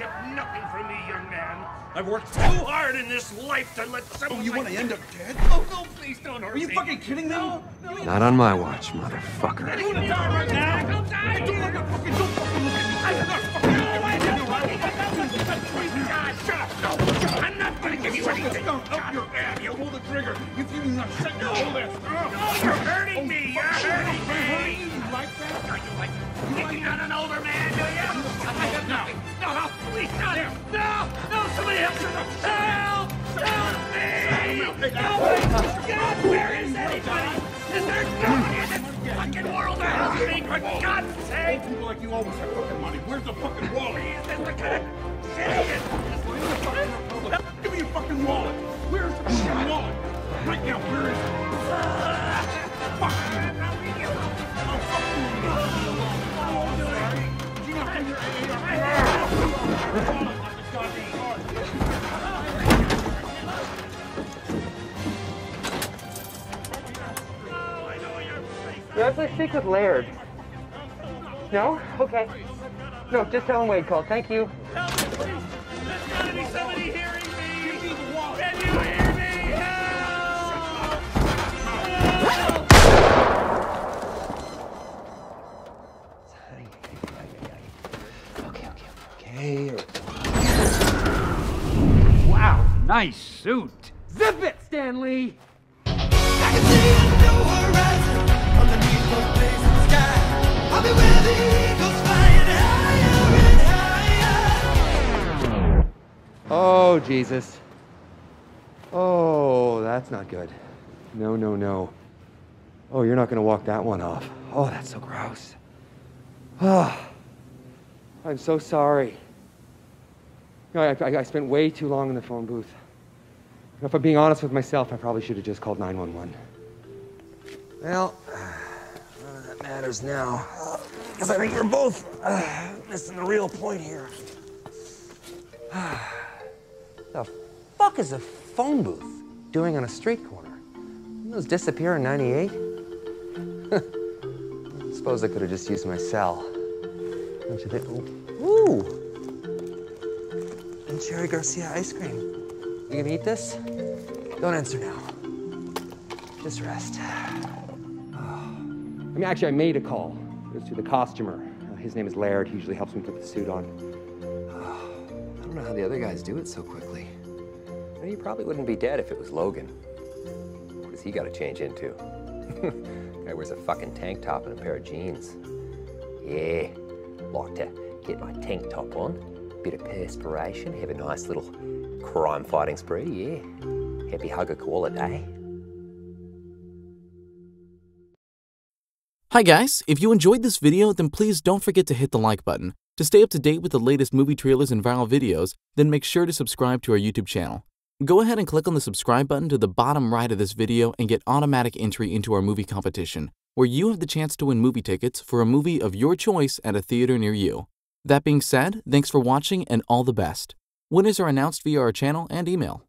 kept nothing from me, young man. I've worked too hard in this life to let someone... Oh, you want to end up dead? Oh, no, please don't hurt me. Are you fucking kidding me? No, no, not on my watch, motherfucker. I don't die right now. I'll die. Don't fucking look at me. I'm not fucking... I'm not going to give you anything. Don't up your ass. You pull the trigger. You feel not shut your whole ass. No, you're hurting me. You're hurting me. You like that? No, you like that. You're not an older man, do you? No, no, please not. No, somebody help. Help! Help me! Help me! God, where is anybody? Is there nobody in this fucking world that helps me, for God's sake? People like you always have fucking money. Where's the fucking wallet? Is this the kind of shit? Give me your fucking wallet! Where's the fucking wallet? Right now, where is it? Fuck you! I'll fucking leave you alone. I'll do it. Do you not have your AR? Wallet like a goddamn hard. You have to speak with Laird. No? Okay. No, just tell him Wade called. Thank you. Somebody hearing me? Give me the wallet. Can you hear me? Help! Help! Okay. Wow, nice suit. Zip it, Stanley! I can see a new horizon underneath the blazing sky. I'll be where the eagles flying higher and higher. Oh, Jesus. Oh, that's not good. No, no, no. Oh, you're not going to walk that one off. Oh, that's so gross. Oh, I'm so sorry. I spent way too long in the phone booth. If I'm being honest with myself, I probably should have just called 911. Well, none of that matters now. Because I think we're both missing the real point here. The fuck is a phone booth doing on a street corner? Didn't those disappear in '98? I suppose I could have just used my cell. Don't you think? Ooh! And Cherry Garcia ice cream. You gonna eat this? Don't answer now. Just rest. Oh. I mean, actually, I made a call. It was to the costumer. His name is Laird. He usually helps me put the suit on. I don't know how the other guys do it so quickly. You probably wouldn't be dead if it was Logan. What has he got to change into? Guy wears a fucking tank top and a pair of jeans. Yeah, like to get my tank top on, bit of perspiration, have a nice little crime-fighting spree, yeah. Happy hug a koala day. Hi guys, if you enjoyed this video, then please don't forget to hit the like button. To stay up to date with the latest movie trailers and viral videos, then make sure to subscribe to our YouTube channel. Go ahead and click on the subscribe button to the bottom right of this video and get automatic entry into our movie competition, where you have the chance to win movie tickets for a movie of your choice at a theater near you. That being said, thanks for watching and all the best. Winners are announced via our channel and email.